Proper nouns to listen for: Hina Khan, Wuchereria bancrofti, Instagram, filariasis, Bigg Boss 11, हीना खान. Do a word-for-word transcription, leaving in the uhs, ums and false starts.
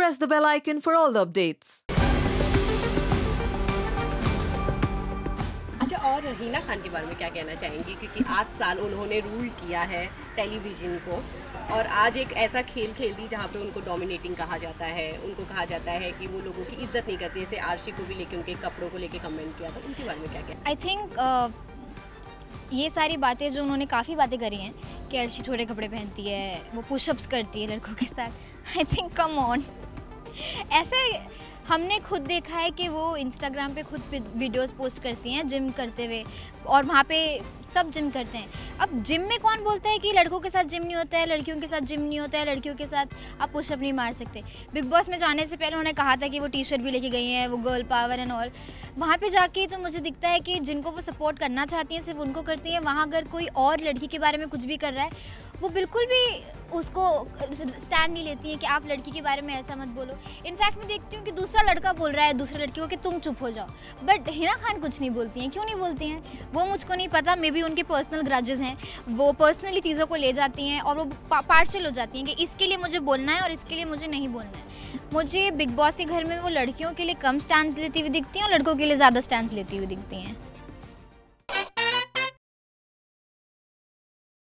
press the bell icon for all the updates. अच्छा, और हीना खान के बारे में क्या कहना चाहेंगी, क्योंकि आठ साल उन्होंने रूल किया है टेलीविजन को और आज एक ऐसा खेल खेल दी जहाँ पे उनको डोमिनेटिंग कहा जाता है, उनको कहा जाता है कि वो लोगों की इज्जत नहीं करती, जैसे आरशी को भी लेके उनके कपड़ों को लेके कमेंट किया था, उनके बारे में क्या कहना? आई थिंक ये सारी बातें जो उन्होंने काफ़ी बातें करी हैं कि अर्शी छोटे कपड़े पहनती है, वो पुशअप्स करती है लड़कों के साथ, आई थिंक कम ऑन, ऐसे हमने खुद देखा है कि वो इंस्टाग्राम पे खुद वीडियोस पोस्ट करती हैं जिम करते हुए और वहाँ पे सब जिम करते हैं। अब जिम में कौन बोलता है कि लड़कों के साथ जिम नहीं होता है, लड़कियों के साथ जिम नहीं होता है, लड़कियों के साथ आप पुशअप नहीं मार सकते। बिग बॉस में जाने से पहले उन्होंने कहा था कि वो टी शर्ट भी लेके गई हैं, वो गर्ल पावर एंड ऑल। वहाँ पर जाके तो मुझे दिखता है कि जिनको वो सपोर्ट करना चाहती हैं सिर्फ उनको करती हैं, वहाँ अगर कोई और लड़की के बारे में कुछ भी कर रहा है वो बिल्कुल भी उसको स्टैंड नहीं लेती हैं कि आप लड़की के बारे में ऐसा मत बोलो। इनफैक्ट मैं देखती हूँ कि दूसरा लड़का बोल रहा है दूसरे लड़की को कि तुम चुप हो जाओ, बट हिना खान कुछ नहीं बोलती हैं। क्यों नहीं बोलती हैं वो मुझको नहीं पता, मे बी उनके पर्सनल ग्रजेस हैं, वो पर्सनली चीज़ों को ले जाती हैं और वो पार्शल हो जाती हैं कि इसके लिए मुझे बोलना है और इसके लिए मुझे नहीं बोलना है। मुझे बिग बॉस के घर में वो लड़कियों के लिए कम स्टैंड लेती हुई दिखती हैं और लड़कों के लिए ज़्यादा स्टैंड लेती हुई दिखती हैं।